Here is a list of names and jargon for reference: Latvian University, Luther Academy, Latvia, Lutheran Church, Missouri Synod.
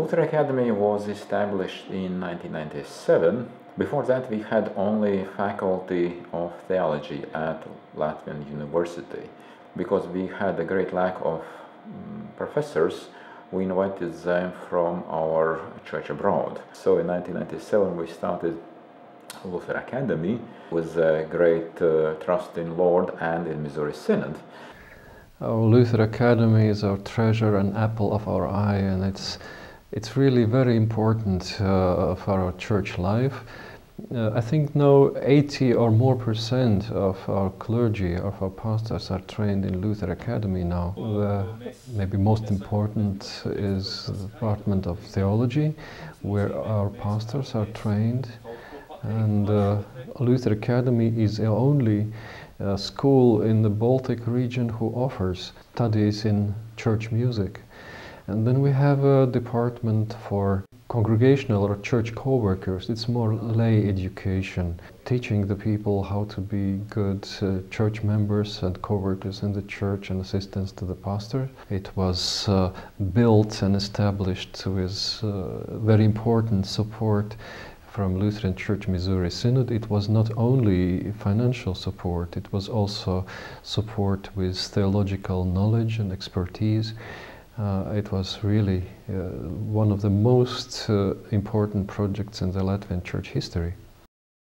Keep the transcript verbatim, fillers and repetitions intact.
Luther Academy was established in nineteen ninety-seven. Before that we had only Faculty of Theology at Latvian University. Because we had a great lack of um, professors, we invited them from our church abroad. So in nineteen ninety-seven we started Luther Academy with a great uh, trust in Lord and in Missouri Synod. Our Luther Academy is our treasure and apple of our eye, and it's it's really very important uh, for our church life. Uh, I think now eighty or more percent of our clergy, of our pastors, are trained in Luther Academy now. The maybe most important is the Department of Theology, where our pastors are trained. And uh, Luther Academy is the only uh, school in the Baltic region who offers studies in church music. And then we have a department for congregational or church co-workers. It's more lay education, teaching the people how to be good uh, church members and co-workers in the church and assistants to the pastor. It was uh, built and established with uh, very important support from Lutheran Church Missouri Synod. It was not only financial support, it was also support with theological knowledge and expertise. Uh, it was really uh, one of the most uh, important projects in the Latvian Church history.